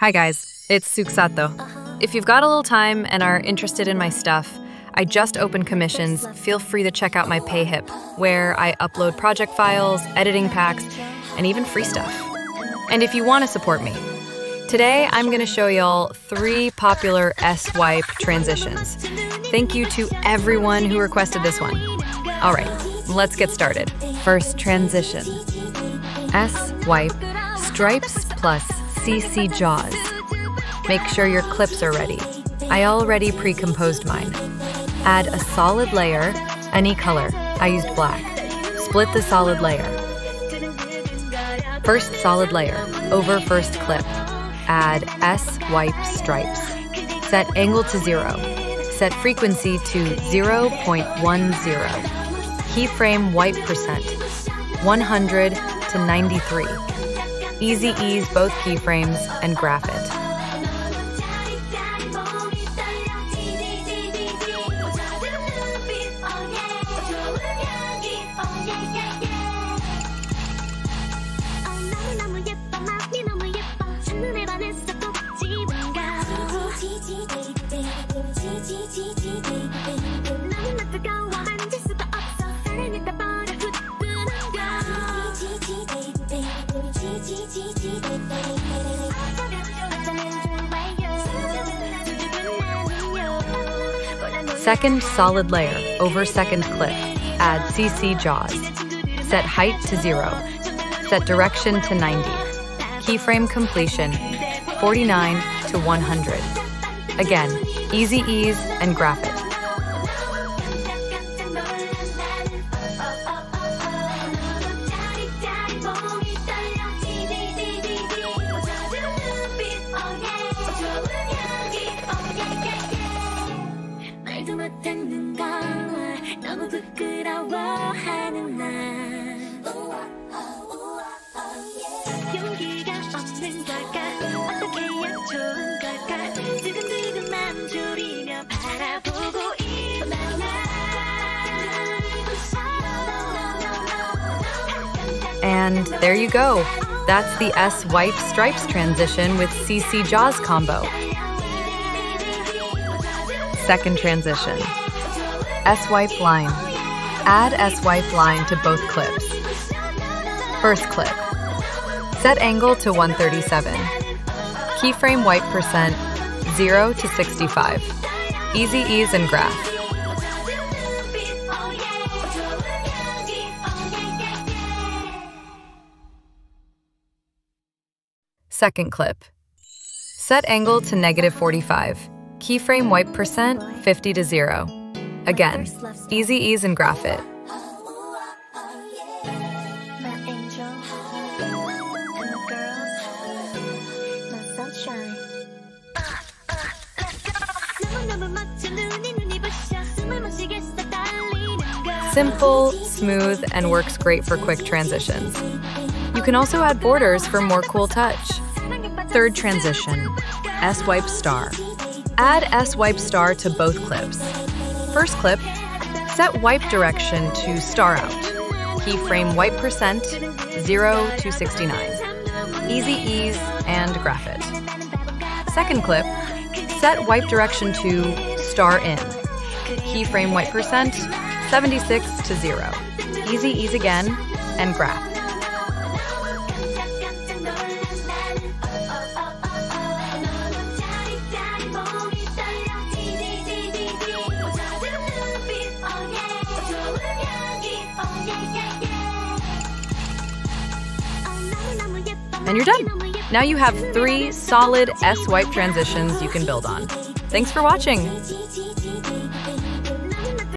Hi guys, it's Tsuksato. If you've got a little time and are interested in my stuff, I just opened commissions. Feel free to check out my payhip, where I upload project files, editing packs, and even free stuff. And if you want to support me, today I'm going to show y'all 3 popular S_Wipe transitions. Thank you to everyone who requested this one. All right, let's get started. First transition, S_Wipe stripes plus CC Jaws. Make sure your clips are ready. I already pre-composed mine. Add a solid layer, any color. I used black. Split the solid layer. First solid layer, over first clip. Add S_Wipe stripes. Set angle to 0. Set frequency to 0.10. Keyframe wipe percent, 100 to 93. Easy ease both keyframes and graph it. Second solid layer, over second clip, add CC Jaws. Set height to 0. Set direction to 90. Keyframe completion, 49 to 100. Again, easy ease and graph it. And there you go. That's the S_Wipe stripes transition with CC Jaws combo. Second transition, S_Wipe line. Add S_Wipe line to both clips. First clip, set angle to 137. Keyframe wipe percent, 0 to 65. Easy ease and graph. Second clip, set angle to -45. Keyframe wipe percent, 50 to 0. Again, easy ease and graph it. Simple, smooth, and works great for quick transitions. You can also add borders for more cool touch. Third transition, S_Wipe star. Add S_Wipe star to both clips. First clip, set wipe direction to star out. Keyframe wipe percent, 0 to 69. Easy ease and graph it. Second clip, set wipe direction to star in. Keyframe wipe percent, 76 to 0. Easy ease again and graph. And you're done. Now you have 3 solid S_Wipe transitions you can build on. Thanks for watching.